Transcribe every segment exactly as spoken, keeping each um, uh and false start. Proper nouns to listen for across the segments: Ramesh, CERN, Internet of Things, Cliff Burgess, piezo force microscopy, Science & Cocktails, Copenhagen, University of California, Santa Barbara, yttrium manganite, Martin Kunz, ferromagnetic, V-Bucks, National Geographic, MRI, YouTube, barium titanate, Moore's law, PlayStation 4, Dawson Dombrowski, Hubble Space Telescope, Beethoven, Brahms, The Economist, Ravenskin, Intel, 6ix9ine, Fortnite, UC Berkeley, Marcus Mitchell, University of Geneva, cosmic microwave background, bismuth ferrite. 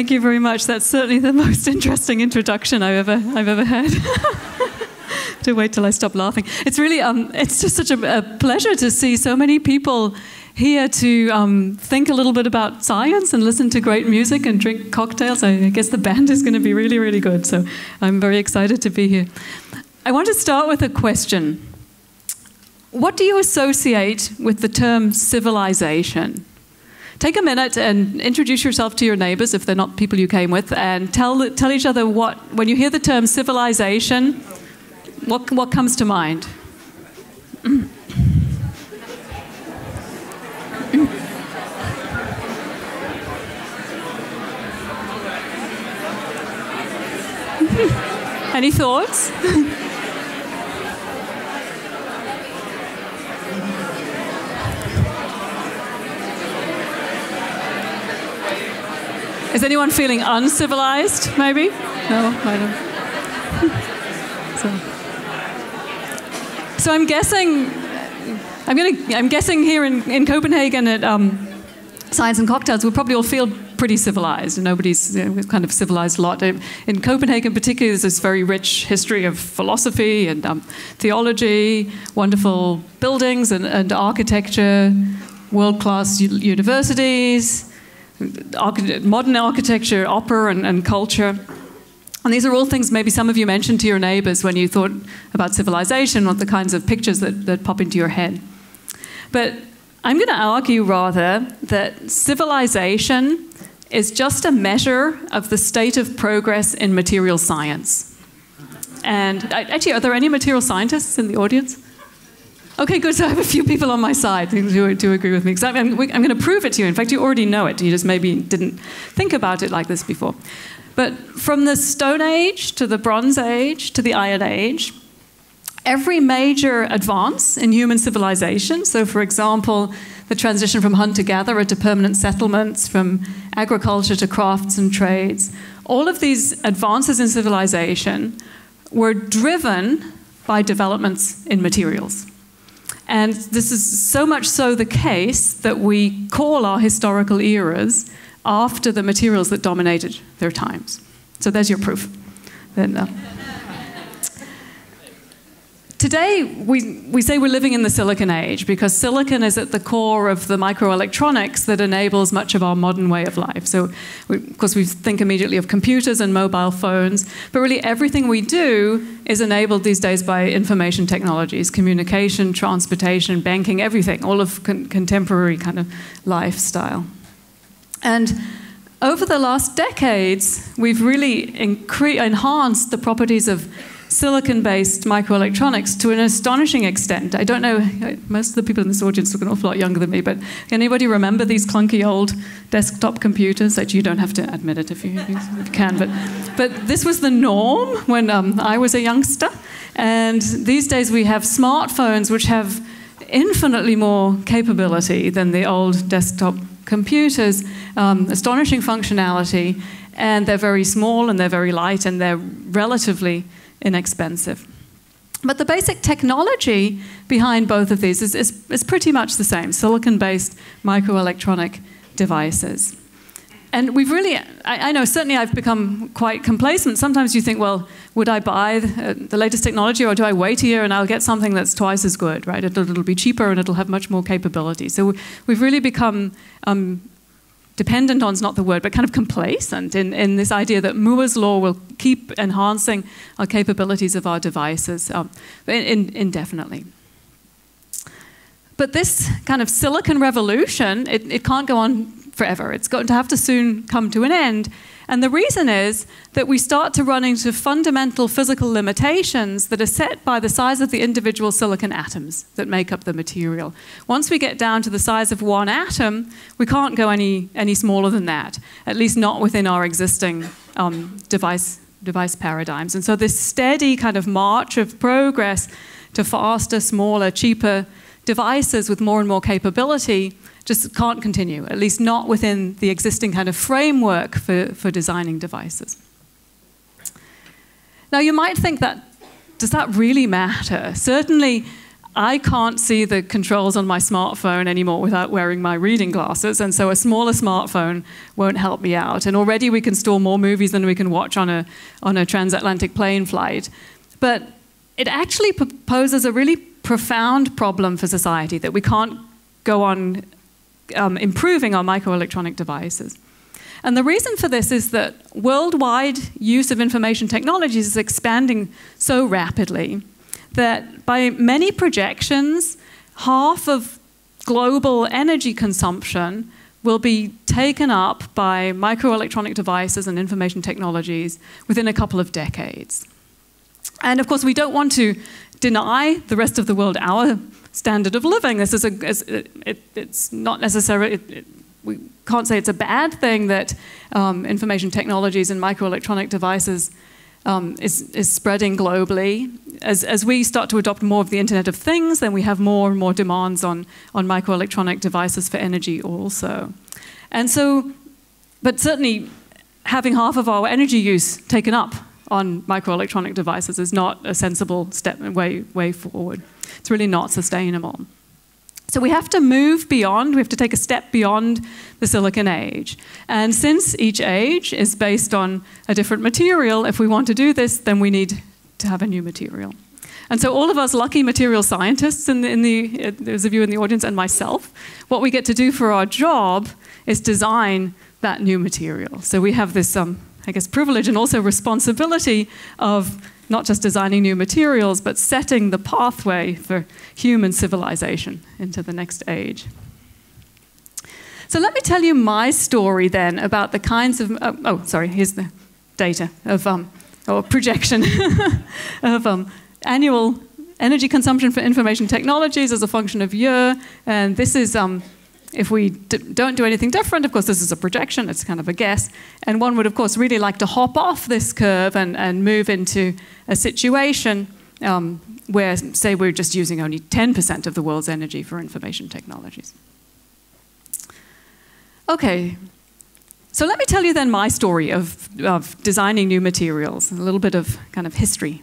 Thank you very much. That's certainly the most interesting introduction I've ever I've ever had. To wait till I stop laughing. It's really um, it's just such a, a pleasure to see so many people here to um, think a little bit about science and listen to great music and drink cocktails. I, I guess the band is going to be really, really good. So I'm very excited to be here. I want to start with a question. What do you associate with the term civilization? Take a minute and introduce yourself to your neighbors, if they're not people you came with, and tell, tell each other what, when you hear the term civilization, what, what comes to mind? Any thoughts? Is anyone feeling uncivilized, maybe? No, I don't. so, so I'm guessing, I'm gonna, I'm guessing here in, in Copenhagen at um, Science and Cocktails, we'll probably all feel pretty civilized. Nobody's you know, kind of civilized a lot. In Copenhagen particularly, there's this very rich history of philosophy and um, theology, wonderful buildings and, and architecture, world-class universities, modern architecture, opera, and, and culture. And these are all things maybe some of you mentioned to your neighbors when you thought about civilization or the kinds of pictures that, that pop into your head. But I'm going to argue rather that civilization is just a measure of the state of progress in material science. And actually, are there any material scientists in the audience? Okay, good, so I have a few people on my side who do agree with me. Because I'm, I'm going to prove it to you. In fact, you already know it. You just maybe didn't think about it like this before. But from the Stone Age to the Bronze Age to the Iron Age, every major advance in human civilization, so for example, the transition from hunter-gatherer to permanent settlements, from agriculture to crafts and trades, all of these advances in civilization were driven by developments in materials. And this is so much so the case that we call our historical eras after the materials that dominated their times. So there's your proof. Then, uh, today, we, we say we're living in the Silicon Age because silicon is at the core of the microelectronics that enables much of our modern way of life. So, we, of course, we think immediately of computers and mobile phones, but really everything we do is enabled these days by information technologies, communication, transportation, banking, everything, all of con contemporary kind of lifestyle. And over the last decades, we've really enhanced the properties of silicon-based microelectronics to an astonishing extent. I don't know, most of the people in this audience look an awful lot younger than me, but anybody remember these clunky old desktop computers? Actually, you don't have to admit it if you, if you can, but, but this was the norm when um, I was a youngster. And these days we have smartphones which have infinitely more capability than the old desktop computers, um, astonishing functionality, and they're very small and they're very light and they're relatively inexpensive. But the basic technology behind both of these is, is, is pretty much the same, silicon-based microelectronic devices. And we've really, I, I know certainly I've become quite complacent. Sometimes you think, well, would I buy the, the latest technology or do I wait a year and I'll get something that's twice as good, right? It'll, it'll be cheaper and it'll have much more capability. So we've really become um, dependent on is not the word, but kind of complacent in, in this idea that Moore's law will keep enhancing our capabilities of our devices um, in, indefinitely. But this kind of silicon revolution, it, it can't go on forever. It's going to have to soon come to an end. And the reason is that we start to run into fundamental physical limitations that are set by the size of the individual silicon atoms that make up the material. Once we get down to the size of one atom, we can't go any, any smaller than that, at least not within our existing um, device, device paradigms. And so this steady kind of march of progress to faster, smaller, cheaper devices with more and more capability just can't continue, at least not within the existing kind of framework for, for designing devices. Now you might think that, does that really matter? Certainly I can't see the controls on my smartphone anymore without wearing my reading glasses, and so a smaller smartphone won't help me out. And already we can store more movies than we can watch on a, on a transatlantic plane flight. But it actually poses a really profound problem for society, that we can't go on um, improving our microelectronic devices. And the reason for this is that worldwide use of information technologies is expanding so rapidly that by many projections, half of global energy consumption will be taken up by microelectronic devices and information technologies within a couple of decades. And of course, we don't want to deny the rest of the world our standard of living. This is a, it's, it, it's not necessarily, it, it, we can't say it's a bad thing that um, information technologies and microelectronic devices Um, is, is spreading globally. As, as we start to adopt more of the Internet of Things, then we have more and more demands on, on microelectronic devices for energy also. And so, but certainly having half of our energy use taken up on microelectronic devices is not a sensible step way, way forward. It's really not sustainable. So we have to move beyond, we have to take a step beyond the Silicon Age. And since each age is based on a different material, if we want to do this, then we need to have a new material. And so all of us lucky material scientists, in the, in the, those of you in the audience and myself, what we get to do for our job is design that new material. So we have this, um, I guess, privilege and also responsibility of not just designing new materials, but setting the pathway for human civilization into the next age. So let me tell you my story then about the kinds of, oh, oh sorry, here's the data of, um, or projection of um, annual energy consumption for information technologies as a function of year. And this is, um, if we d don't do anything different, of course this is a projection, it's kind of a guess, and one would of course really like to hop off this curve and, and move into a situation um, where, say, we're just using only ten percent of the world's energy for information technologies. Okay, so let me tell you then my story of, of designing new materials, a little bit of kind of history.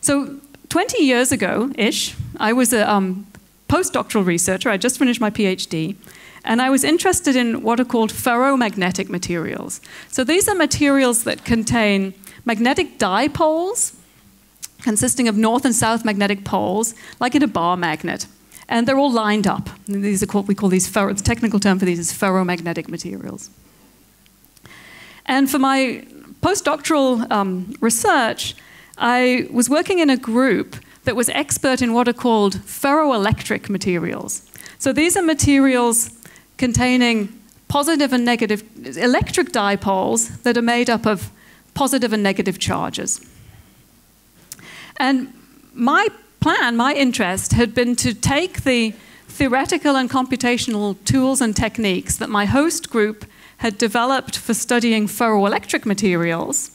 So twenty years ago-ish, I was a um, postdoctoral researcher. I just finished my PhD, and I was interested in what are called ferromagnetic materials. So these are materials that contain magnetic dipoles consisting of north and south magnetic poles, like in a bar magnet, and they're all lined up. And these are called, we call these ferro, the technical term for these is ferromagnetic materials. And for my postdoctoral um, research, I was working in a group that was expert in what are called ferroelectric materials. So these are materials containing positive and negative electric dipoles that are made up of positive and negative charges. And my plan, my interest, had been to take the theoretical and computational tools and techniques that my host group had developed for studying ferroelectric materials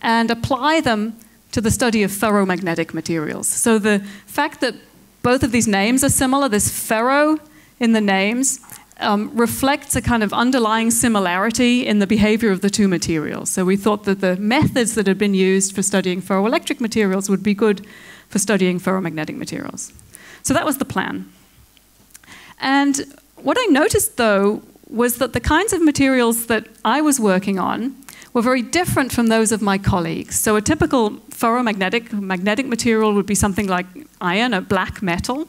and apply them to the study of ferromagnetic materials. So the fact that both of these names are similar, this ferro in the names, um, reflects a kind of underlying similarity in the behavior of the two materials. So we thought that the methods that had been used for studying ferroelectric materials would be good for studying ferromagnetic materials. So that was the plan. And what I noticed, though, was that the kinds of materials that I was working on were very different from those of my colleagues. So a typical ferromagnetic magnetic material would be something like iron, a black metal,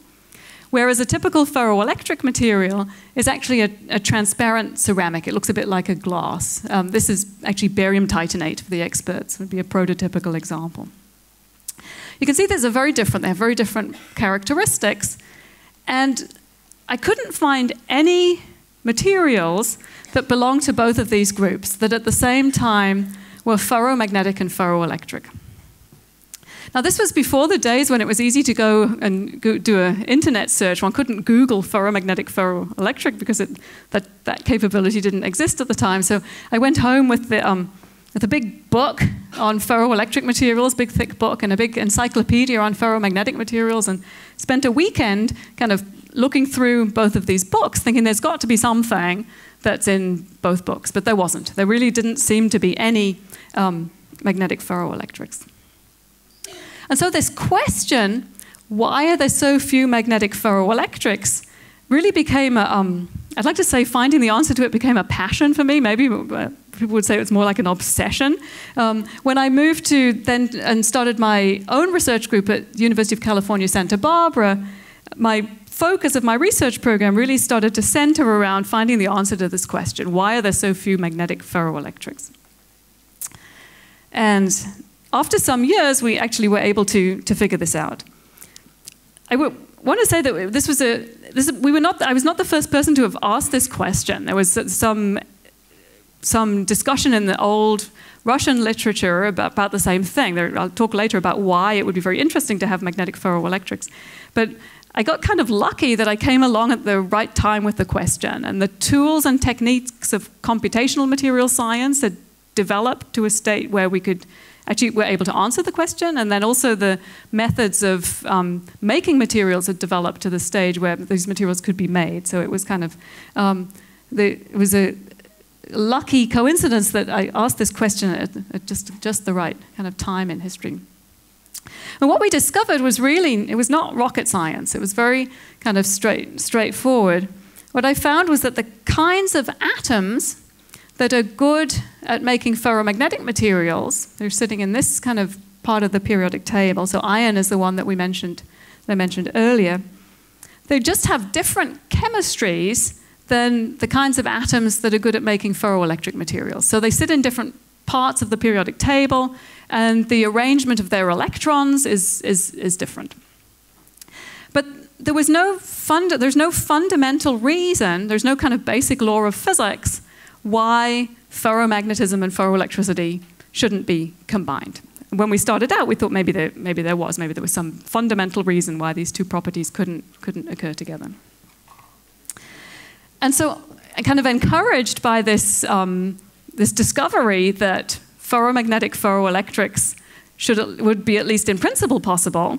whereas a typical ferroelectric material is actually a, a transparent ceramic. It looks a bit like a glass. Um, this is actually barium titanate for the experts. It would be a prototypical example. You can see these are very different. They have very different characteristics, and I couldn't find any materials that belong to both of these groups that at the same time were ferromagnetic and ferroelectric. Now this was before the days when it was easy to go and go do an internet search. One couldn't Google ferromagnetic ferroelectric because it, that, that capability didn't exist at the time. So I went home with the, um, with a big book on ferroelectric materials, big thick book, and a big encyclopedia on ferromagnetic materials, and spent a weekend kind of looking through both of these books, thinking there's got to be something that's in both books, but there wasn't. There really didn't seem to be any um, magnetic ferroelectrics. And so this question, why are there so few magnetic ferroelectrics really became a, um, I'd like to say finding the answer to it became a passion for me. Maybe uh, people would say it's more like an obsession. Um, when I moved to then and started my own research group at the University of California, Santa Barbara, my focus of my research program really started to center around finding the answer to this question. Why are there so few magnetic ferroelectrics? And after some years, we actually were able to, to figure this out. I want to say that this was a, this, we were not, I was not the first person to have asked this question. There was some, some discussion in the old Russian literature about, about the same thing. There, I'll talk later about why it would be very interesting to have magnetic ferroelectrics. But I got kind of lucky that I came along at the right time with the question. And the tools and techniques of computational material science had developed to a state where we could actually were able to answer the question, and then also the methods of um, making materials had developed to the stage where these materials could be made. So it was kind of, um, the, it was a lucky coincidence that I asked this question at, at just, just the right kind of time in history. And what we discovered was really, it was not rocket science. It was very kind of straight, straightforward. What I found was that the kinds of atoms that are good at making ferromagnetic materials, they're sitting in this kind of part of the periodic table, so iron is the one that we mentioned, that I mentioned earlier. They just have different chemistries than the kinds of atoms that are good at making ferroelectric materials. So they sit in different parts of the periodic table, and the arrangement of their electrons is, is, is different. But there was no fund, there's no fundamental reason, there's no kind of basic law of physics why ferromagnetism and ferroelectricity shouldn't be combined. When we started out, we thought maybe there, maybe there was, maybe there was some fundamental reason why these two properties couldn't, couldn't occur together. And so, kind of encouraged by this, um, this discovery that ferromagnetic ferroelectrics should, would be at least in principle possible,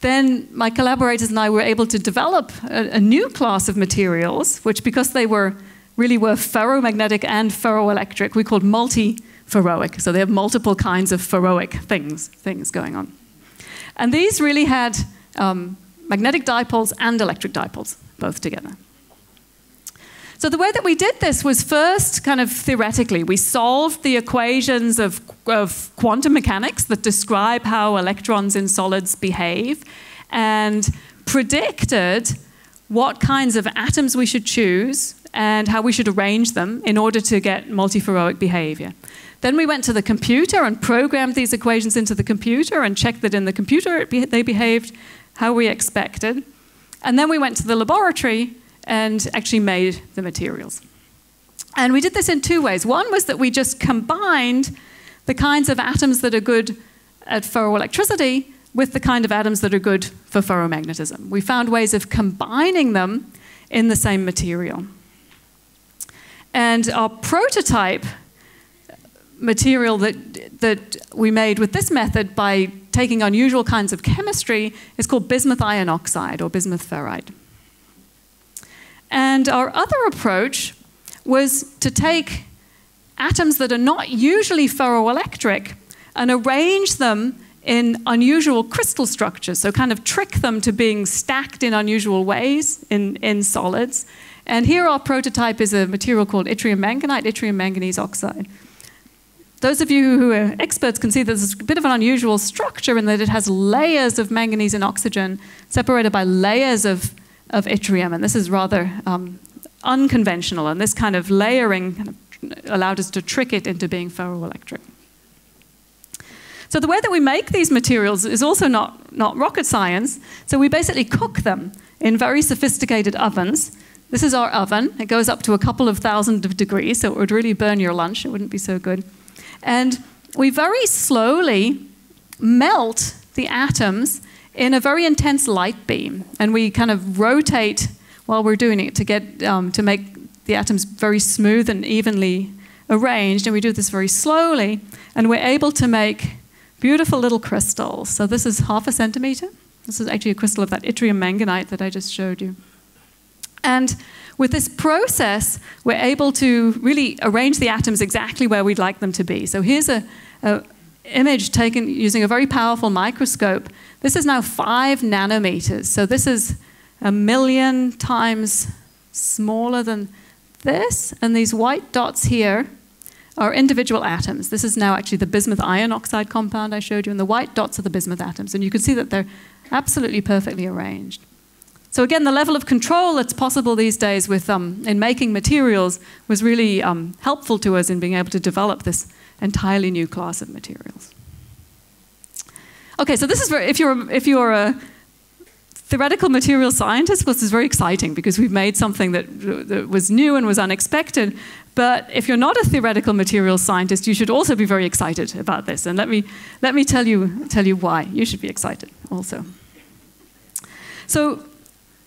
then my collaborators and I were able to develop a, a new class of materials, which because they were really were ferromagnetic and ferroelectric, we called multiferroic. So they have multiple kinds of ferroic things, things going on. And these really had um, magnetic dipoles and electric dipoles, both together. So the way that we did this was first, kind of theoretically, we solved the equations of, of quantum mechanics that describe how electrons in solids behave, and predicted what kinds of atoms we should choose and how we should arrange them in order to get multiferroic behavior. Then we went to the computer and programmed these equations into the computer and checked that in the computer it be they behaved how we expected. And then we went to the laboratory and actually made the materials. And we did this in two ways. One was that we just combined the kinds of atoms that are good at ferroelectricity with the kind of atoms that are good for ferromagnetism. We found ways of combining them in the same material. And our prototype material that, that we made with this method by taking unusual kinds of chemistry is called bismuth iron oxide, or bismuth ferrite. And our other approach was to take atoms that are not usually ferroelectric and arrange them in unusual crystal structures, so kind of trick them to being stacked in unusual ways in, in solids. And here our prototype is a material called yttrium manganite, yttrium manganese oxide. Those of you who are experts can see there's a bit of an unusual structure in that it has layers of manganese and oxygen separated by layers of, of yttrium, and this is rather um, unconventional, and this kind of layering kind of allowed us to trick it into being ferroelectric. So the way that we make these materials is also not, not rocket science, so we basically cook them in very sophisticated ovens. This is our oven. It goes up to a couple of thousand of degrees, so it would really burn your lunch. It wouldn't be so good. And we very slowly melt the atoms in a very intense light beam, and we kind of rotate while we're doing it to get um, to make the atoms very smooth and evenly arranged. And we do this very slowly, and we're able to make beautiful little crystals. So this is half a centimeter. This is actually a crystal of that yttrium manganite that I just showed you. And with this process, we're able to really arrange the atoms exactly where we'd like them to be. So here's a, a, image taken using a very powerful microscope. This is now five nanometers. So this is a million times smaller than this. And these white dots here are individual atoms. This is now actually the bismuth iron oxide compound I showed you, and the white dots are the bismuth atoms. And you can see that they're absolutely perfectly arranged. So again, the level of control that's possible these days with, um, in making materials was really um, helpful to us in being able to develop this entirely new class of materials. Okay, so this is very, if you're, if you're a theoretical material scientist, well, this is very exciting because we've made something that, that was new and was unexpected. But if you're not a theoretical material scientist, you should also be very excited about this. And let me, let me tell you, tell you why you should be excited also. So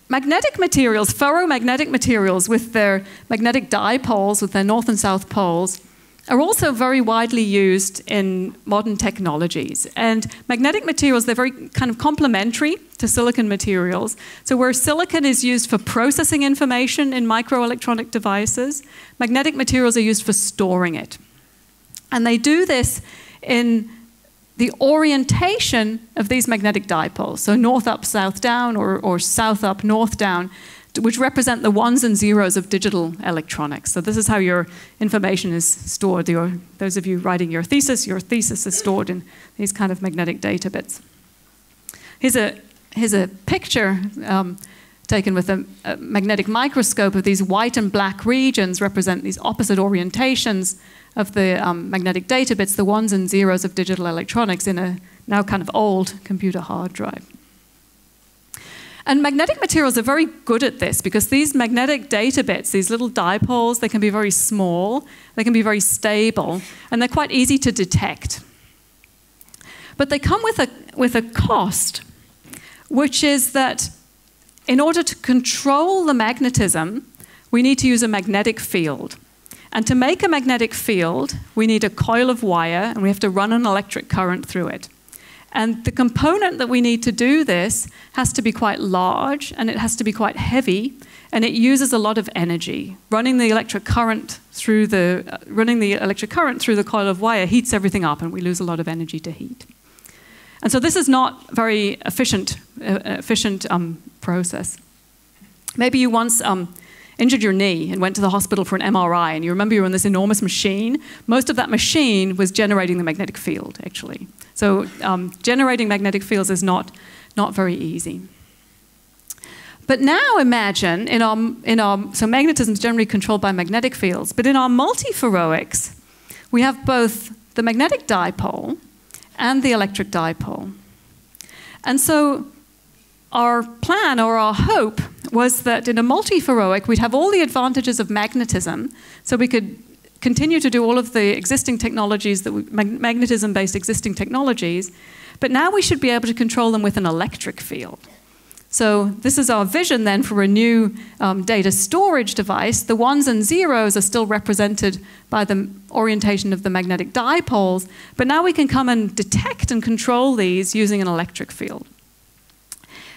magnetic materials, ferromagnetic materials with their magnetic dipoles, with their north and south poles, are also very widely used in modern technologies. And magnetic materials, they're very kind of complementary to silicon materials. So where silicon is used for processing information in microelectronic devices, magnetic materials are used for storing it. And they do this in the orientation of these magnetic dipoles, so north up, south down, or, or south up, north down, which represent the ones and zeros of digital electronics. So this is how your information is stored. Your, those of you writing your thesis, your thesis is stored in these kind of magnetic data bits. Here's a, here's a picture um, taken with a, a magnetic microscope of these white and black regions represent these opposite orientations of the um, magnetic data bits, the ones and zeros of digital electronics in a now kind of old computer hard drive. And magnetic materials are very good at this because these magnetic data bits, these little dipoles, they can be very small, they can be very stable, and they're quite easy to detect. But they come with a, with a cost, which is that in order to control the magnetism, we need to use a magnetic field. And to make a magnetic field, we need a coil of wire, and we have to run an electric current through it. And the component that we need to do this has to be quite large, and it has to be quite heavy, and it uses a lot of energy. Running the electric current through the, uh, running the electric current through the coil of wire heats everything up, and we lose a lot of energy to heat. And so this is not very efficient, uh, efficient um, process. Maybe you once um, injured your knee and went to the hospital for an M R I, and you remember you were on this enormous machine. Most of that machine was generating the magnetic field, actually. So um, generating magnetic fields is not, not very easy. But now imagine, in our, in our, so magnetism is generally controlled by magnetic fields, but in our multiferroics, we have both the magnetic dipole and the electric dipole. And so our plan or our hope was that in a multiferroic, we'd have all the advantages of magnetism, so we could continue to do all of the existing technologies, that magnetism-based existing technologies, but now we should be able to control them with an electric field. So this is our vision then for a new um, data storage device. The ones and zeros are still represented by the orientation of the magnetic dipoles, but now we can come and detect and control these using an electric field.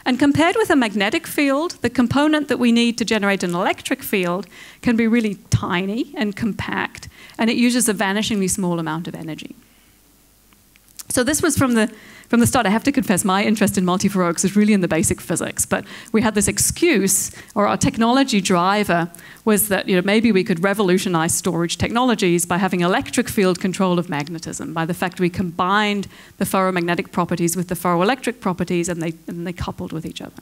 And compared with a magnetic field, the component that we need to generate an electric field can be really tiny and compact, and it uses a vanishingly small amount of energy. So this was from the, from the start. I have to confess, my interest in multiferroics is really in the basic physics, but we had this excuse, or our technology driver was that, you know, maybe we could revolutionize storage technologies by having electric field control of magnetism, by the fact we combined the ferromagnetic properties with the ferroelectric properties, and they, and they coupled with each other.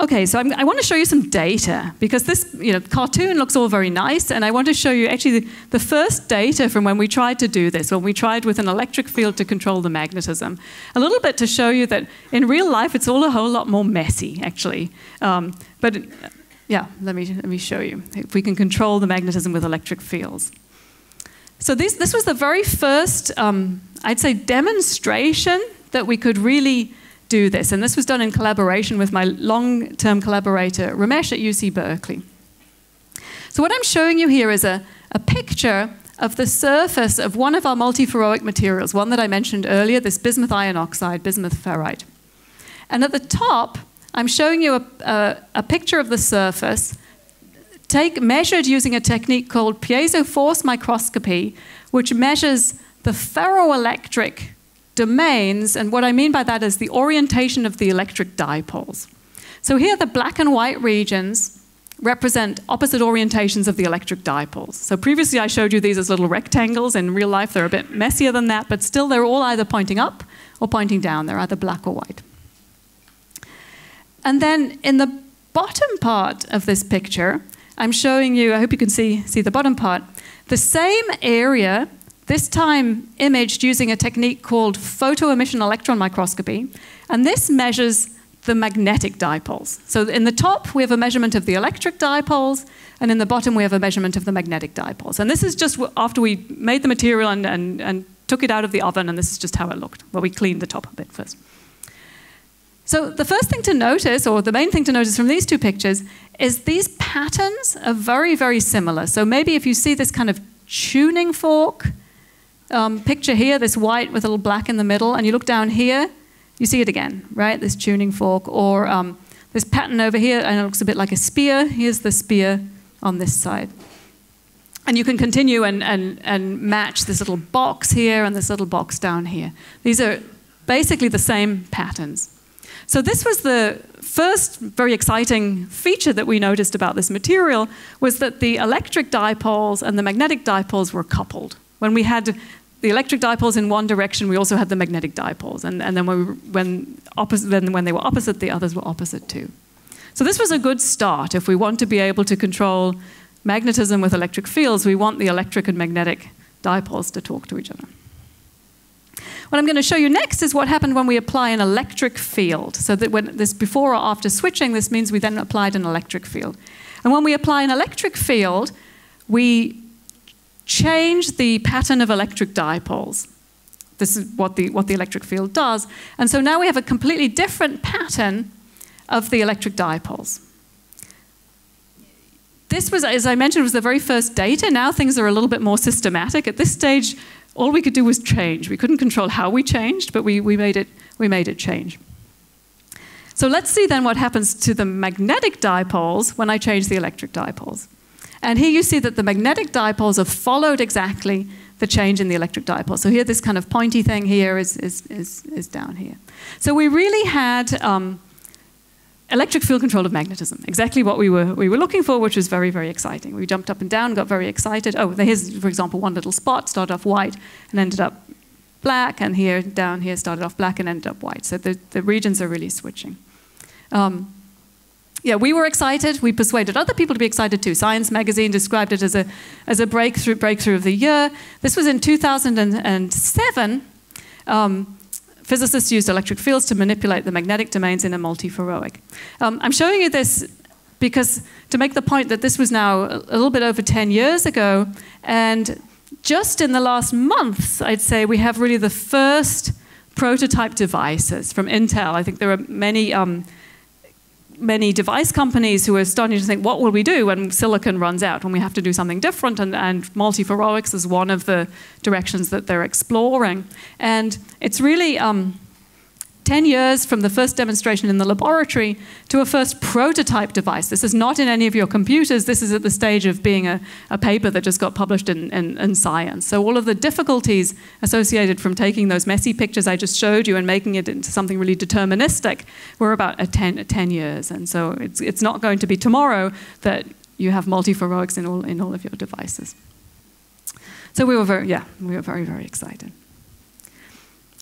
Okay, so I'm, I want to show you some data, because this you know, cartoon looks all very nice, and I want to show you actually the, the first data from when we tried to do this, when we tried with an electric field to control the magnetism. A little bit to show you that in real life, it's all a whole lot more messy, actually. Um, but yeah, let me, let me show you if we can control the magnetism with electric fields. So this, this was the very first, um, I'd say, demonstration that we could really do this, and this was done in collaboration with my long-term collaborator Ramesh at U C Berkeley. So what I'm showing you here is a, a picture of the surface of one of our multiferroic materials, one that I mentioned earlier, this bismuth iron oxide, bismuth ferrite. And at the top, I'm showing you a, a, a picture of the surface take, measured using a technique called piezo force microscopy, which measures the ferroelectric domains, and what I mean by that is the orientation of the electric dipoles. So here the black and white regions represent opposite orientations of the electric dipoles. So previously I showed you these as little rectangles. In real life they're a bit messier than that, but still they're all either pointing up or pointing down. They're either black or white. And then in the bottom part of this picture, I'm showing you, I hope you can see, see the bottom part, the same area, this time imaged using a technique called photoemission electron microscopy, and this measures the magnetic dipoles. So in the top, we have a measurement of the electric dipoles, and in the bottom, we have a measurement of the magnetic dipoles. And this is just after we made the material and, and, and took it out of the oven, and this is just how it looked. Well, we cleaned the top a bit first. So the first thing to notice, or the main thing to notice from these two pictures, is these patterns are very, very similar. So maybe if you see this kind of tuning fork um, picture here, this white with a little black in the middle, and you look down here, you see it again, right? This tuning fork, or um, this pattern over here, and it looks a bit like a spear. Here's the spear on this side. And you can continue and, and, and match this little box here and this little box down here. These are basically the same patterns. So this was the first very exciting feature that we noticed about this material, was that the electric dipoles and the magnetic dipoles were coupled. When we had the electric dipoles in one direction, we also had the magnetic dipoles, and, and then, when, we, when, opposite, then when they were opposite, the others were opposite too. So this was a good start. If we want to be able to control magnetism with electric fields, we want the electric and magnetic dipoles to talk to each other. What I'm going to show you next is what happened when we apply an electric field. So that when this before or after switching, this means we then applied an electric field. And when we apply an electric field, we change the pattern of electric dipoles. This is what the, what the electric field does. And so now we have a completely different pattern of the electric dipoles. This was, as I mentioned, was the very first data. Now things are a little bit more systematic. At this stage, all we could do was change. We couldn't control how we changed, but we, we, made it, we made it change. So let's see then what happens to the magnetic dipoles when I change the electric dipoles. And here you see that the magnetic dipoles have followed exactly the change in the electric dipole. So here, this kind of pointy thing here is, is, is, is down here. So we really had um, electric field control of magnetism, exactly what we were, we were looking for, which was very, very exciting. We jumped up and down, got very excited. Oh, here's, for example, one little spot, started off white and ended up black, and here, down here, started off black and ended up white. So the, the regions are really switching. Um, Yeah, we were excited. We persuaded other people to be excited too. Science magazine described it as a, as a breakthrough, breakthrough of the year. This was in two thousand seven. Um, physicists used electric fields to manipulate the magnetic domains in a multiferroic. Um, I'm showing you this because to make the point that this was now a little bit over ten years ago, and just in the last months, I'd say, we have really the first prototype devices from Intel. I think there are many... Um, many device companies who are starting to think, what will we do when silicon runs out, when we have to do something different? And, and multiferroics is one of the directions that they're exploring. And it's really um, ten years from the first demonstration in the laboratory to a first prototype device. This is not in any of your computers. This is at the stage of being a, a paper that just got published in, in, in Science. So all of the difficulties associated from taking those messy pictures I just showed you and making it into something really deterministic were about a ten years. And so it's, it's not going to be tomorrow that you have multiferroics in all, in all of your devices. So we were very, yeah, we were very, very excited.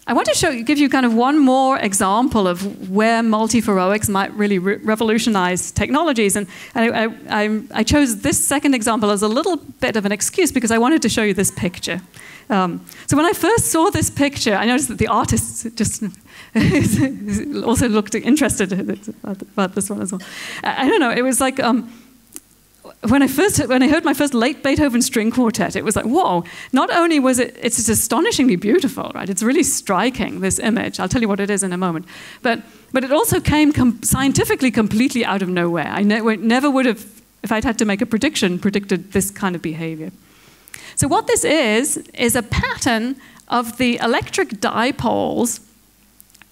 I want to show, give you kind of one more example of where multiferroics might really re revolutionize technologies. And I, I, I chose this second example as a little bit of an excuse because I wanted to show you this picture. Um, so when I first saw this picture, I noticed that the artist just also looked interested about this one as well. I, I don't know, it was like... Um, When I first, when I heard my first late Beethoven string quartet, it was like, whoa, not only was it, it's just astonishingly beautiful, right? It's really striking, this image. I'll tell you what it is in a moment. But, but it also came com scientifically completely out of nowhere. I ne never would have, if I'd had to make a prediction, predicted this kind of behavior. So what this is, is a pattern of the electric dipoles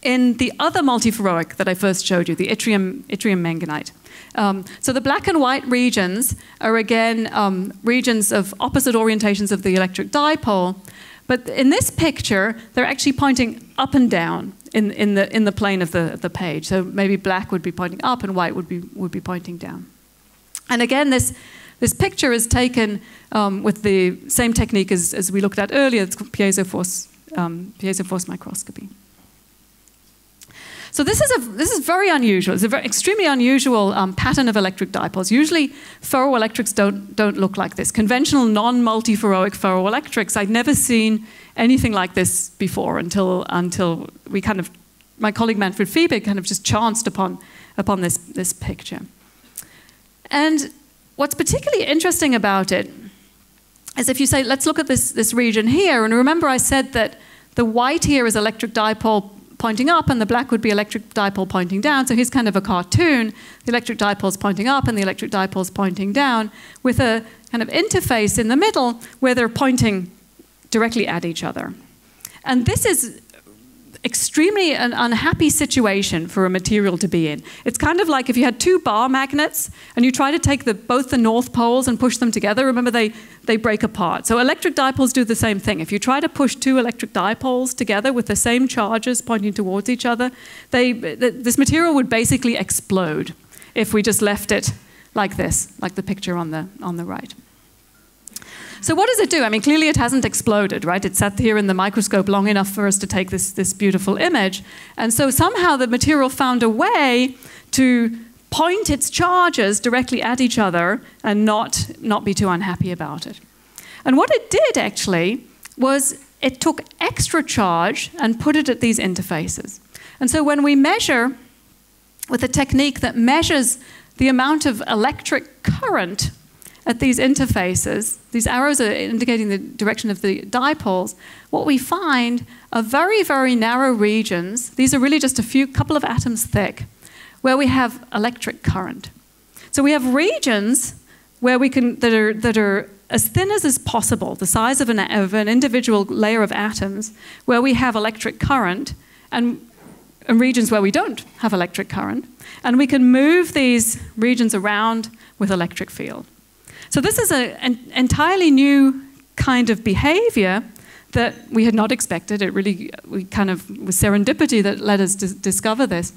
in the other multiferroic that I first showed you, the yttrium, yttrium manganite. Um, so the black and white regions are again um, regions of opposite orientations of the electric dipole, but in this picture, they're actually pointing up and down in, in, the, in the plane of the, of the page. So maybe black would be pointing up and white would be, would be pointing down. And again, this, this picture is taken um, with the same technique as, as we looked at earlier. It's called piezo force, um, piezo force microscopy. So this is, a, this is very unusual. It's a very, extremely unusual um, pattern of electric dipoles. Usually ferroelectrics don't, don't look like this. Conventional non-multiferroic ferroelectrics, I'd never seen anything like this before until, until we kind of, my colleague Manfred Fiebig kind of just chanced upon, upon this, this picture. And what's particularly interesting about it is if you say, let's look at this, this region here, and remember I said that the white here is electric dipole pointing up and the black would be electric dipole pointing down. So here's kind of a cartoon. The electric dipole's pointing up and the electric dipole's pointing down with a kind of interface in the middle where they're pointing directly at each other. And this is extremely an unhappy situation for a material to be in. It's kind of like if you had two bar magnets and you try to take the, both the north poles and push them together, remember they, they break apart. So electric dipoles do the same thing. If you try to push two electric dipoles together with the same charges pointing towards each other, they, th this material would basically explode if we just left it like this, like the picture on the, on the right. So what does it do? I mean, clearly it hasn't exploded, right? It sat here in the microscope long enough for us to take this, this beautiful image. And so somehow the material found a way to point its charges directly at each other and not, not be too unhappy about it. And what it did actually was it took extra charge and put it at these interfaces. And so when we measure with a technique that measures the amount of electric current at these interfaces, these arrows are indicating the direction of the dipoles, what we find are very, very narrow regions. These are really just a few, couple of atoms thick, where we have electric current. So we have regions where we can, that are, that are as thin as is possible, the size of an, of an individual layer of atoms, where we have electric current, and, and regions where we don't have electric current. And we can move these regions around with electric field. So this is a, an entirely new kind of behavior that we had not expected. It really we kind of was serendipity that led us to discover this.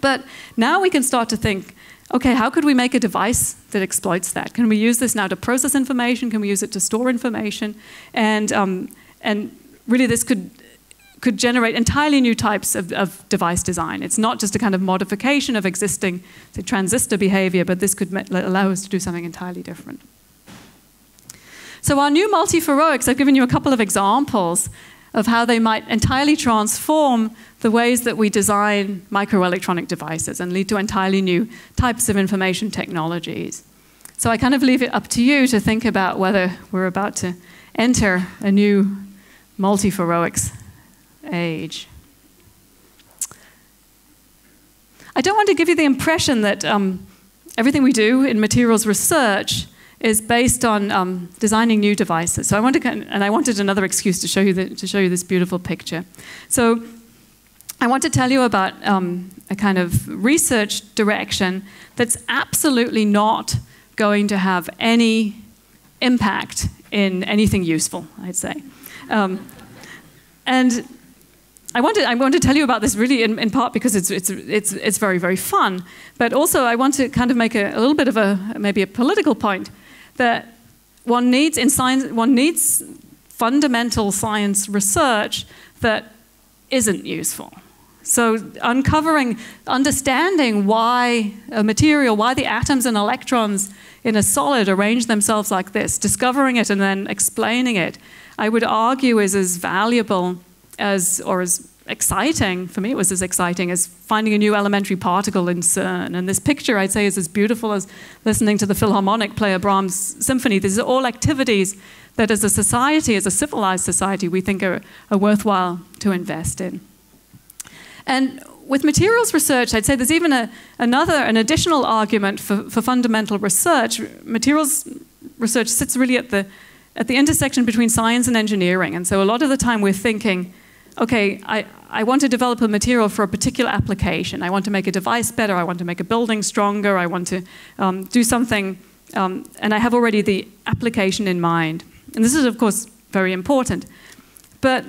But now we can start to think, okay, how could we make a device that exploits that? Can we use this now to process information? Can we use it to store information? And, um, and really this could, could generate entirely new types of, of device design. It's not just a kind of modification of existing say, transistor behavior, but this could allow us to do something entirely different. So our new multiferroics, I've given you a couple of examples of how they might entirely transform the ways that we design microelectronic devices and lead to entirely new types of information technologies. So I kind of leave it up to you to think about whether we're about to enter a new multiferroics age. I don't want to give you the impression that um, everything we do in materials research is based on um, designing new devices. So I want to, and I wanted another excuse to show you the, to show you this beautiful picture. So I want to tell you about um, a kind of research direction that's absolutely not going to have any impact in anything useful, I'd say. Um, And I want to, I want to tell you about this really in, in part because it's, it's, it's, it's very, very fun. But also I want to kind of make a, a little bit of a, maybe a political point that one needs in science, one needs fundamental science research that isn't useful. So uncovering, understanding why a material, why the atoms and electrons in a solid arrange themselves like this, discovering it and then explaining it, I would argue is as valuable as, or as exciting, for me it was as exciting as finding a new elementary particle in CERN. And this picture I'd say is as beautiful as listening to the Philharmonic play a Brahms symphony. These are all activities that as a society, as a civilized society, we think are, are worthwhile to invest in. And with materials research, I'd say there's even a, another, an additional argument for, for fundamental research. Materials research sits really at the, at the intersection between science and engineering. And so a lot of the time we're thinking, okay, I, I want to develop a material for a particular application. I want to make a device better. I want to make a building stronger. I want to um, do something. Um, and I have already the application in mind. And this is, of course, very important. But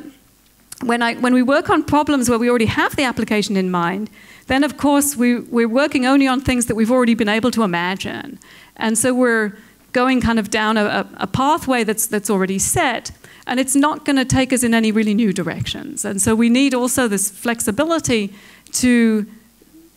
when, I, when we work on problems where we already have the application in mind, then, of course, we, we're working only on things that we've already been able to imagine. And so we're going kind of down a, a pathway that's, that's already set, and it's not going to take us in any really new directions. And so we need also this flexibility to,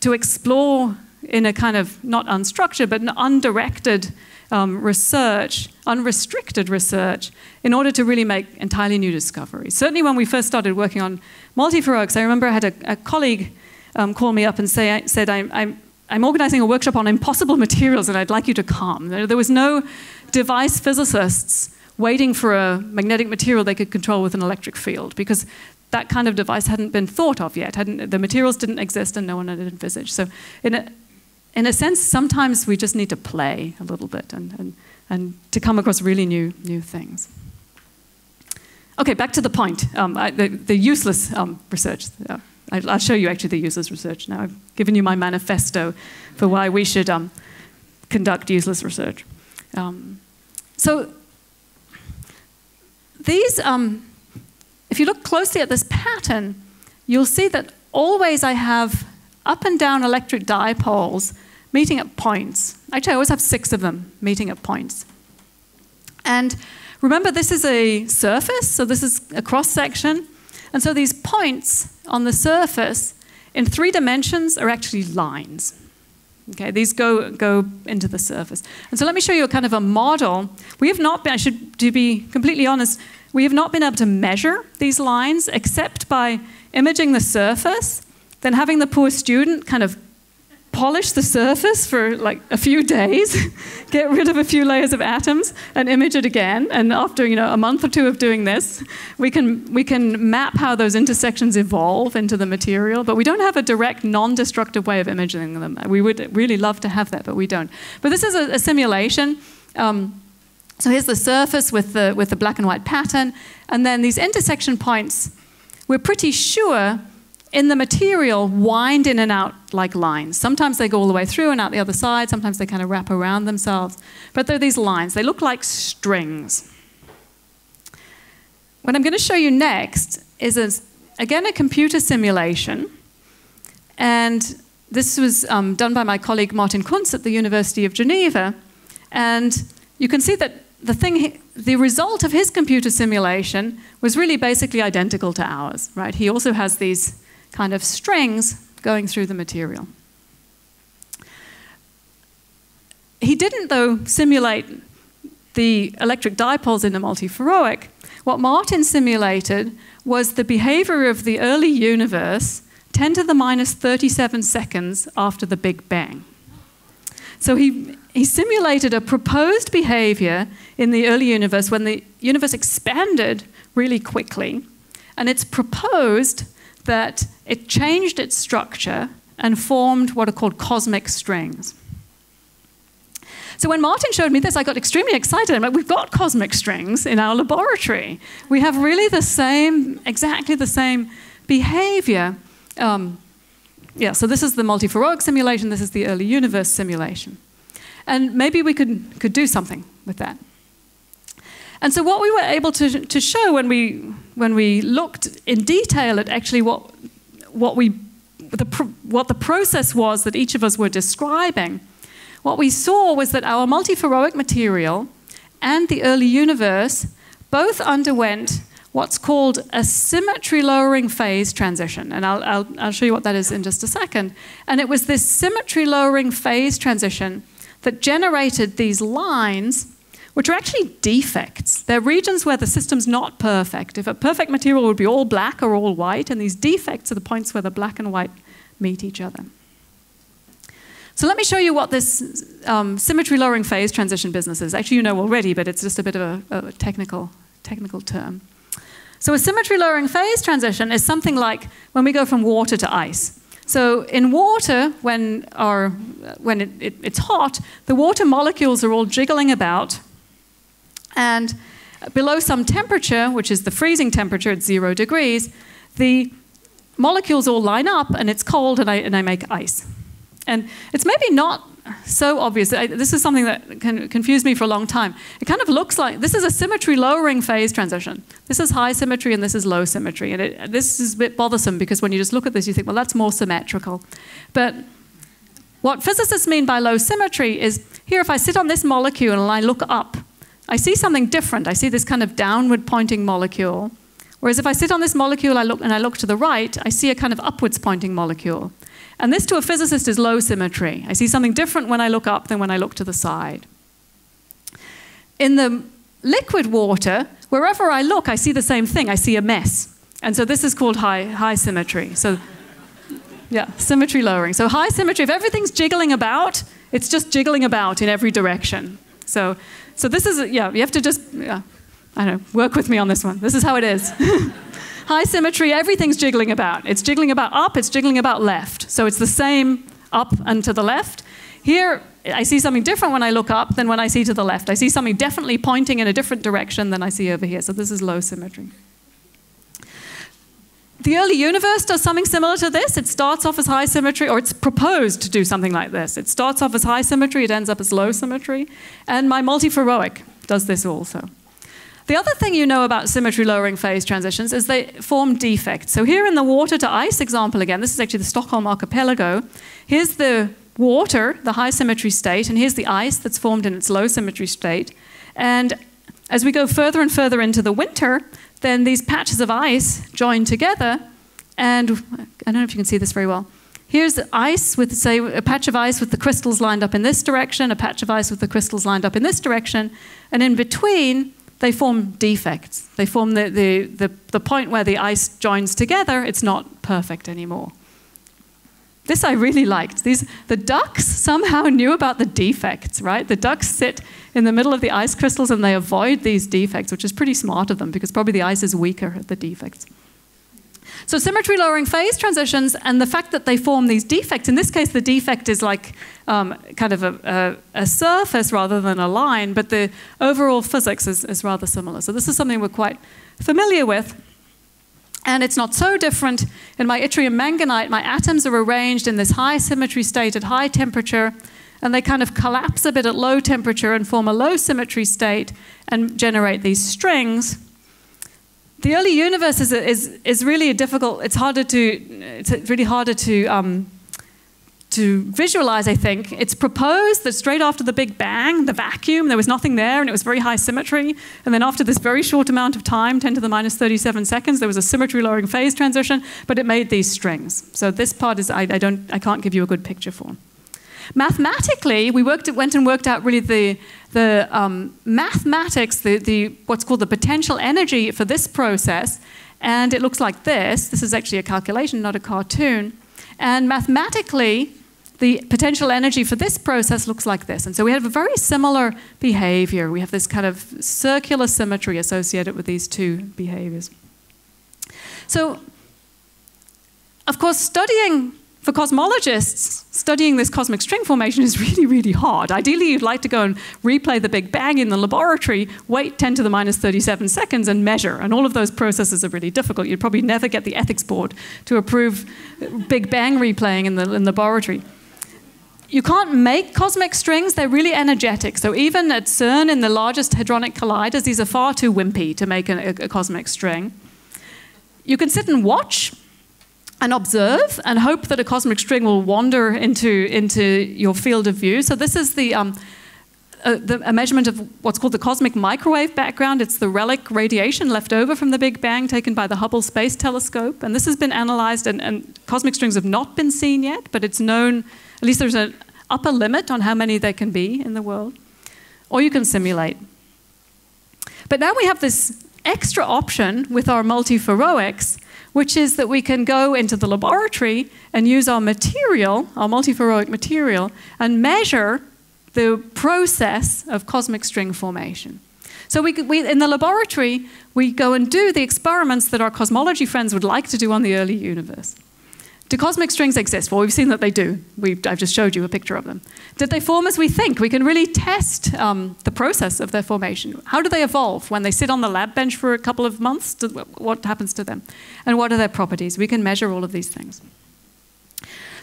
to explore in a kind of not unstructured, but an undirected um, research, unrestricted research, in order to really make entirely new discoveries. Certainly when we first started working on multiferroics, I remember I had a, a colleague um, call me up and say, I, said, I, I'm, I'm organizing a workshop on impossible materials and I'd like you to come. There, there was no device physicists waiting for a magnetic material they could control with an electric field, because that kind of device hadn't been thought of yet. Hadn't, the materials didn't exist and no one had envisaged. So in a, in a sense, sometimes we just need to play a little bit and, and, and to come across really new, new things. Okay, back to the point, um, I, the, the useless um, research. Uh, I, I'll show you actually the useless research now. I've given you my manifesto for why we should um, conduct useless research. Um, so. These, um, if you look closely at this pattern, you'll see that always I have up and down electric dipoles meeting at points. Actually, I always have six of them meeting at points. And remember, this is a surface, so this is a cross-section. And so these points on the surface in three dimensions are actually lines. Okay, these go, go into the surface. And so let me show you a kind of a model. We have not been, I should, to be completely honest, we have not been able to measure these lines except by imaging the surface, then having the poor student kind of polish the surface for like a few days, get rid of a few layers of atoms and image it again. And after, you know, a month or two of doing this, we can, we can map how those intersections evolve into the material, but we don't have a direct non-destructive way of imaging them. We would really love to have that, but we don't. But this is a, a simulation. Um, so here's the surface with the, with the black and white pattern. And then these intersection points, we're pretty sure in the material, wind in and out like lines. Sometimes they go all the way through and out the other side. Sometimes they kind of wrap around themselves. But they're these lines. They look like strings. What I'm going to show you next is, a, again, a computer simulation. And this was um, done by my colleague Martin Kunz at the University of Geneva. And you can see that the thing, the result of his computer simulation was really basically identical to ours, right? He also has these kind of strings going through the material. He didn't, though, simulate the electric dipoles in the multiferroic. What Martin simulated was the behavior of the early universe ten to the minus thirty-seven seconds after the Big Bang. So he, he simulated a proposed behavior in the early universe when the universe expanded really quickly, and it's proposed that it changed its structure and formed what are called cosmic strings. So when Martin showed me this, I got extremely excited. I'm like, we've got cosmic strings in our laboratory. We have really the same, exactly the same behavior. Um, yeah, so this is the multiferroic simulation. This is the early universe simulation. And maybe we could, could do something with that. And so what we were able to, to show when we, when we looked in detail at actually what, what, we, the, what the process was that each of us were describing, what we saw was that our multiferroic material and the early universe both underwent what's called a symmetry-lowering phase transition. And I'll, I'll, I'll show you what that is in just a second. And it was this symmetry-lowering phase transition that generated these lines, which are actually defects. They're regions where the system's not perfect. If a perfect material would be all black or all white, and these defects are the points where the black and white meet each other. So let me show you what this um, symmetry-lowering phase transition business is. Actually, you know already, but it's just a bit of a, a technical, technical term. So a symmetry-lowering phase transition is something like when we go from water to ice. So in water, when, our, when it, it, it's hot, the water molecules are all jiggling about. And below some temperature, which is the freezing temperature at zero degrees, the molecules all line up and it's cold and I, and I make ice. And it's maybe not so obvious. I, this is something that can, confused me for a long time. It kind of looks like, this is a symmetry lowering phase transition. This is high symmetry and this is low symmetry. And it, this is a bit bothersome because when you just look at this, you think, well, that's more symmetrical. But what physicists mean by low symmetry is, here if I sit on this molecule and I look up, I see something different. I see this kind of downward pointing molecule. Whereas if I sit on this molecule I look, and I look to the right, I see a kind of upwards pointing molecule. And this to a physicist is low symmetry. I see something different when I look up than when I look to the side. In the liquid water, wherever I look, I see the same thing. I see a mess. And so this is called high, high symmetry. So, yeah, symmetry lowering. So high symmetry, if everything's jiggling about, it's just jiggling about in every direction. So, so this is, yeah, you have to just, yeah, I don't know, work with me on this one. This is how it is. High symmetry, everything's jiggling about. It's jiggling about up, it's jiggling about left. So it's the same up and to the left. Here, I see something different when I look up than when I see to the left. I see something definitely pointing in a different direction than I see over here. So this is low symmetry. The early universe does something similar to this. It starts off as high symmetry, or it's proposed to do something like this. It starts off as high symmetry, it ends up as low symmetry. And my multiferroic does this also. The other thing you know about symmetry lowering phase transitions is they form defects. So here in the water to ice example again, this is actually the Stockholm archipelago. Here's the water, the high symmetry state, and here's the ice that's formed in its low symmetry state. And as we go further and further into the winter, then these patches of ice join together. And I don't know if you can see this very well. Here's the ice with, say, a patch of ice with the crystals lined up in this direction, a patch of ice with the crystals lined up in this direction, and in between, they form defects. They form the, the, the, the point where the ice joins together, it's not perfect anymore. This I really liked. These, the ducks somehow knew about the defects, right? The ducks sit in the middle of the ice crystals and they avoid these defects, which is pretty smart of them because probably the ice is weaker at the defects. So symmetry lowering phase transitions and the fact that they form these defects, in this case the defect is like um, kind of a, a, a surface rather than a line, but the overall physics is, is rather similar. So this is something we're quite familiar with. And it's not so different. In my yttrium manganite, my atoms are arranged in this high symmetry state at high temperature, and they kind of collapse a bit at low temperature and form a low symmetry state and generate these strings. The early universe is, is, is really a difficult, it's harder to, it's really harder to, um, to visualize, I think. It's proposed that straight after the Big Bang, the vacuum, there was nothing there and it was very high symmetry. And then after this very short amount of time, ten to the minus thirty-seven seconds, there was a symmetry lowering phase transition, but it made these strings. So this part is, I, I don't, I can't give you a good picture for. Mathematically, we worked, went and worked out really the, the um, mathematics, the, the, what's called the potential energy for this process, and it looks like this. This is actually a calculation, not a cartoon. And mathematically, the potential energy for this process looks like this. And so we have a very similar behavior. We have this kind of circular symmetry associated with these two behaviors. So, of course, studying for cosmologists, studying this cosmic string formation is really, really hard. Ideally, you'd like to go and replay the Big Bang in the laboratory, wait ten to the minus thirty-seven seconds and measure. And all of those processes are really difficult. You'd probably never get the ethics board to approve Big Bang replaying in the, in the laboratory. You can't make cosmic strings, they're really energetic. So even at CERN in the largest hadronic colliders, these are far too wimpy to make a, a cosmic string. You can sit and watch and observe and hope that a cosmic string will wander into, into your field of view. So this is the, um, a, the, a measurement of what's called the cosmic microwave background. It's the relic radiation left over from the Big Bang taken by the Hubble Space Telescope. And this has been analyzed, and, and cosmic strings have not been seen yet, but it's known, at least there's an upper limit on how many there can be in the world. Or you can simulate. But now we have this extra option with our multiferroics, which is that we can go into the laboratory and use our material, our multiferroic material, and measure the process of cosmic string formation. So we, we, in the laboratory, we go and do the experiments that our cosmology friends would like to do on the early universe. Do cosmic strings exist? Well, we've seen that they do. We've, I've just showed you a picture of them. Did they form as we think? We can really test um, the process of their formation. How do they evolve when they sit on the lab bench for a couple of months? Do, what happens to them? And what are their properties? We can measure all of these things.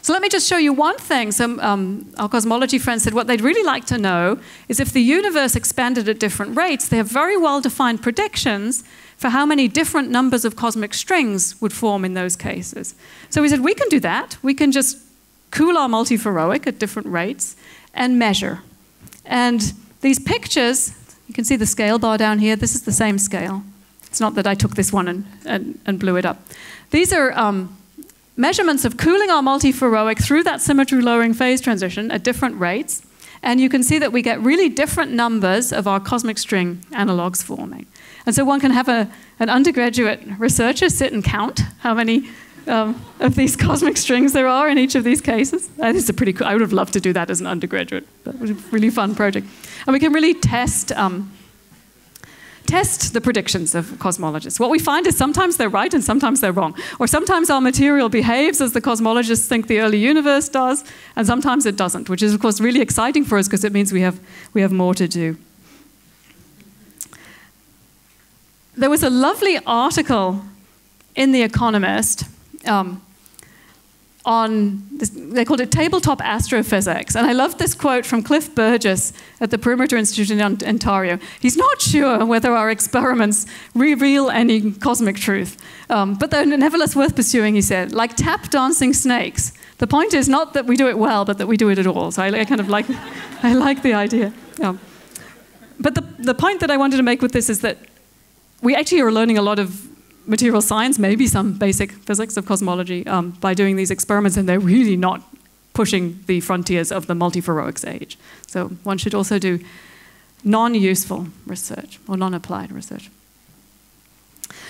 So let me just show you one thing. Some, um, our cosmology friends said what they'd really like to know is if the universe expanded at different rates, they have very well-defined predictions for how many different numbers of cosmic strings would form in those cases. So we said, we can do that. We can just cool our multiferroic at different rates and measure. And these pictures, you can see the scale bar down here. This is the same scale. It's not that I took this one and, and, and blew it up. These are... Um, Measurements of cooling our multiferroic through that symmetry-lowering phase transition at different rates, and you can see that we get really different numbers of our cosmic string analogs forming. And so one can have a, an undergraduate researcher sit and count how many um, of these cosmic strings there are in each of these cases. That is a pretty cool, I would have loved to do that as an undergraduate. That was a really fun project. And we can really test um, test the predictions of cosmologists. What we find is sometimes they're right and sometimes they're wrong. Or sometimes our material behaves as the cosmologists think the early universe does, and sometimes it doesn't, which is of course really exciting for us because it means we have, we have more to do. There was a lovely article in The Economist um, on, this, they called it tabletop astrophysics. And I love this quote from Cliff Burgess at the Perimeter Institute in Ontario. He's not sure whether our experiments reveal any cosmic truth, um, but they're nevertheless worth pursuing, he said. Like tap dancing snakes. The point is not that we do it well, but that we do it at all. So I, I kind of like, I like the idea. Um, but the, the point that I wanted to make with this is that we actually are learning a lot of material science, maybe some basic physics of cosmology, um, by doing these experiments, and they're really not pushing the frontiers of the multiferroics age. So one should also do non-useful research, or non-applied research.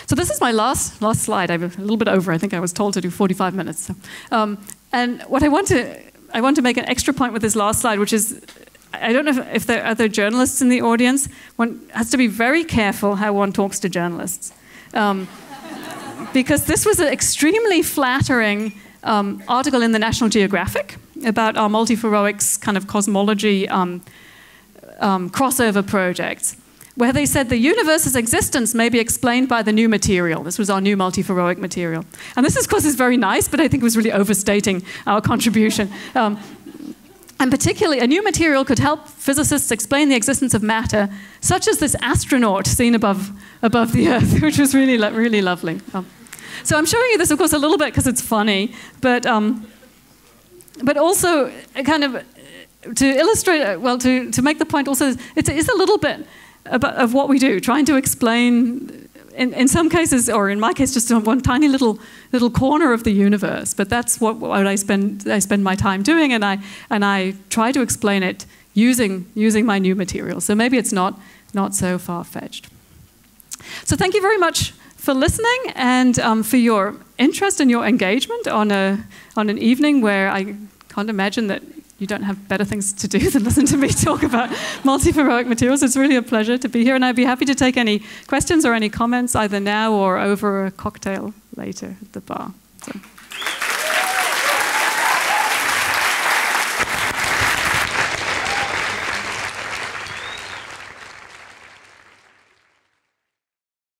So this is my last, last slide. I'm a little bit over. I think I was told to do forty-five minutes. So. Um, and what I want to, I want to make an extra point with this last slide, which is, I don't know if, if there are other journalists in the audience. One has to be very careful how one talks to journalists. Um, because this was an extremely flattering um, article in the National Geographic about our multiferroics kind of cosmology um, um, crossover projects, where they said the universe's existence may be explained by the new material. This was our new multiferroic material. And this, of course, is very nice, but I think it was really overstating our contribution. Um, And particularly, a new material could help physicists explain the existence of matter, such as this astronaut seen above, above the Earth, which was really, really lovely. Um, so I'm showing you this, of course, a little bit because it's funny, but, um, but also kind of to illustrate, well, to, to make the point also, it's, it's a little bit about, of what we do, trying to explain, in, in some cases, or in my case, just one tiny little little corner of the universe. But that's what, what I spend I spend my time doing, and I and I try to explain it using using my new material. So maybe it's not not so far-fetched. So thank you very much for listening and um, for your interest and your engagement on a on an evening where I can't imagine that you don't have better things to do than listen to me talk about multiferroic materials. It's really a pleasure to be here, and I'd be happy to take any questions or any comments, either now or over a cocktail later at the bar.